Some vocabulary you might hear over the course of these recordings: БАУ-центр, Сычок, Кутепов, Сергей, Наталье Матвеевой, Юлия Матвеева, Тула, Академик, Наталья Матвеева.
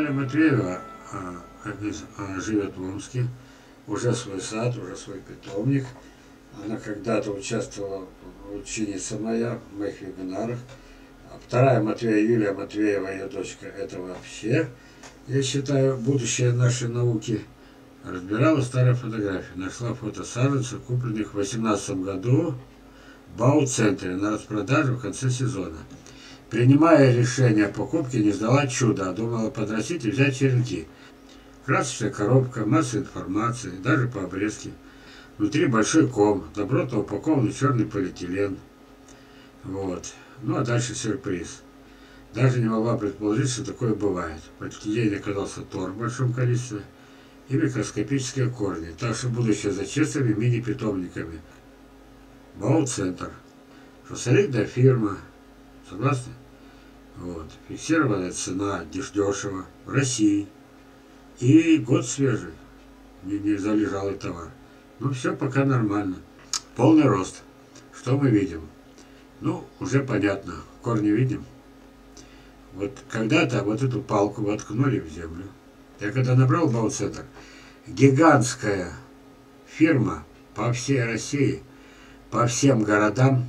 Наталья Матвеева живет в Омске, уже свой сад, уже свой питомник. Она когда-то участвовала, ученица моя, в моих вебинарах. Вторая Матвеева, Юлия Матвеева, ее дочка, это вообще, я считаю, будущее нашей науки. Разбирала старые фотографии, нашла фото саженцев, купленных в 2018 году в БАУ-центре на распродажу в конце сезона. Принимая решение о покупке, не ждала чуда, а думала подрастить и взять черенки. Красочная коробка, масса информации, даже по обрезке. Внутри большой ком, добротно упакованный черный полиэтилен. Вот. Ну а дальше сюрприз. Даже не могла предположить, что такое бывает. Почти ей оказался торф в большом количестве и микроскопические корни. Так что будущее за честными мини-питомниками. БАУ-центр. Солидная фирма. Согласны? Вот. Фиксированная цена, дешево, в России. И год свежий. Не залежалый товар. Ну все пока нормально. Полный рост. Что мы видим? Ну, уже понятно. Корни видим. Вот когда-то вот эту палку воткнули в землю. Я когда набрал БАУ-центр, гигантская фирма по всей России, по всем городам,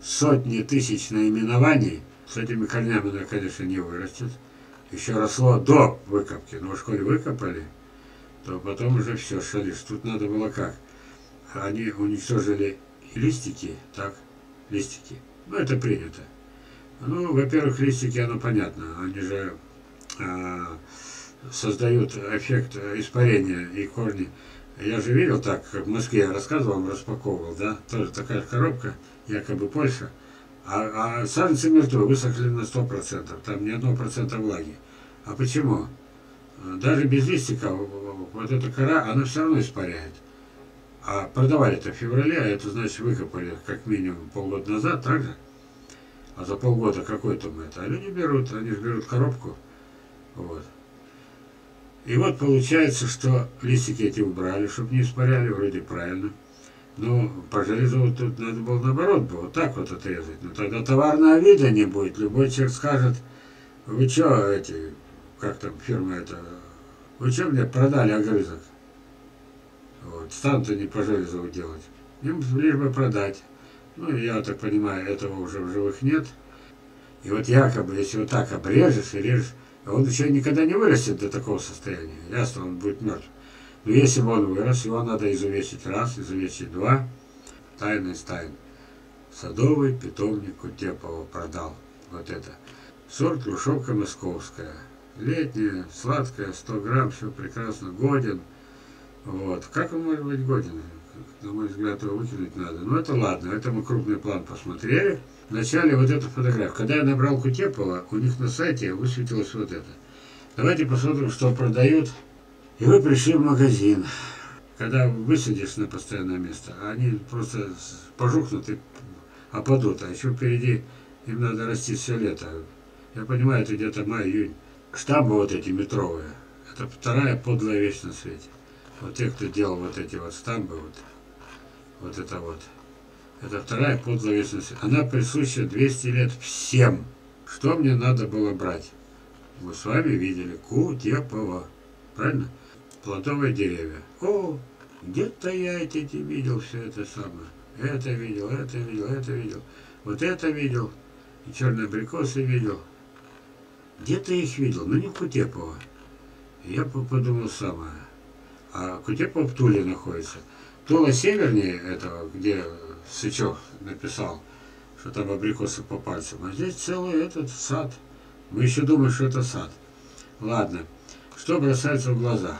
сотни тысяч наименований, с этими корнями она, конечно, не вырастет, еще росло до выкопки, но уж коль выкопали, то потом уже все, шалишь. Тут надо было как? Они уничтожили листики, так, листики, ну это принято. Ну, во-первых, листики, оно понятно, они же создают эффект испарения и корни. Я же видел так, как в Москве, я рассказывал, вам распаковывал, да, тоже такая коробка, якобы Польша, а саженцы мертвы, высохли на 100%, там ни 1% влаги. А почему? Даже без листика вот эта кора, она все равно испаряет. А продавали-то в феврале, а это значит выкопали как минимум полгода назад, так же? А за полгода какой там это? Они не берут, они же берут коробку, вот. И вот получается, что листики эти убрали, чтобы не испаряли, вроде правильно. Но по железу вот тут надо было наоборот, вот так вот отрезать. Но тогда товарного вида не будет. Любой человек скажет, вы чё эти, как там фирма эта, вы чё мне продали огрызок? Вот, станут не по железу делать. Им лишь бы продать. Ну, я так понимаю, этого уже в живых нет. И вот якобы, если вот так обрежешь и режешь, он еще никогда не вырастет до такого состояния. Ясно, он будет мертв. Но если бы он вырос, его надо изувечить раз, изувечить два. Тайна из тайн. Садовый питомник Кутепова продал. Вот это. Сорт грушевка московская. Летняя, сладкая, 100 грамм, все прекрасно, годен. Вот. Как он может быть годен? На мой взгляд, его выкинуть надо. Но это ладно, это мы крупный план посмотрели. Вначале вот эту фотографию. Когда я набрал Кутепова, у них на сайте высветилось вот это. Давайте посмотрим, что продают. И вы пришли в магазин. Когда высадишь на постоянное место, они просто пожухнут и опадут. А еще впереди им надо расти все лето. Я понимаю, это где-то май-июнь. Штамбы вот эти метровые. Это вторая подлая вещь на свете. Вот те, кто делал вот эти вот штамбы, вот. Это вторая подлая вещь на свете. Она присуща 200 лет всем. Что мне надо было брать? Мы с вами видели Кутепова. Правильно? Плодовые деревья. О, где-то я эти видел все это самое. Это видел, это видел, это видел. Вот это видел. И черные абрикосы видел. Где-то их видел, но не Кутепова. Я подумал самое. А Кутепов в Туле находится. Тула севернее этого, где Сычок написал, что там абрикосы по пальцам. А здесь целый этот сад. Мы еще думаем, что это сад. Ладно. Что бросается в глаза?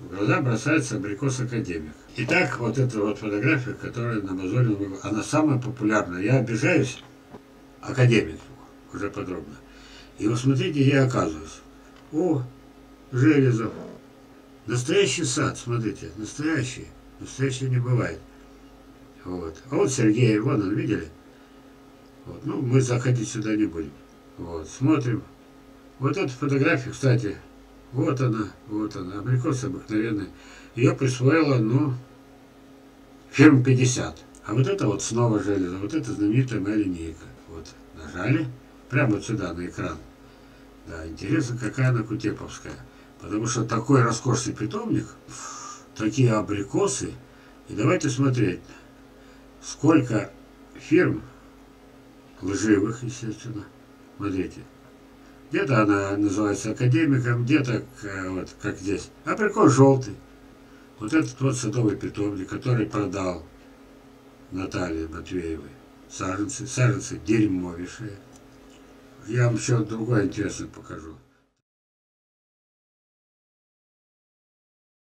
В глаза бросается абрикос Академик. Итак, вот эта вот фотография, которая на Мозолин была, она самая популярная. Я обижаюсь, Академик, уже подробно. И вот смотрите, я оказываюсь. О, железо. Настоящий сад, смотрите, настоящий. Настоящий не бывает. Вот. А вот Сергей, вон он, видели? Вот. Ну, мы заходить сюда не будем. Вот, смотрим. Вот эту фотографию, кстати, вот она, абрикос обыкновенный. Ее присвоила, ну, фирма 50. А вот это вот снова железо, вот это знаменитая моя линейка. Вот, нажали, прямо вот сюда на экран. Да, интересно, какая она кутеповская. Потому что такой роскошный питомник, такие абрикосы. И давайте смотреть, сколько фирм лживых, естественно. Смотрите. Где-то она называется академиком, где-то, вот, как здесь, абрикос желтый. Вот этот вот садовый питомник, который продал Наталье Матвеевой. Саженцы дерьмовейшие. Я вам еще другое интересное покажу.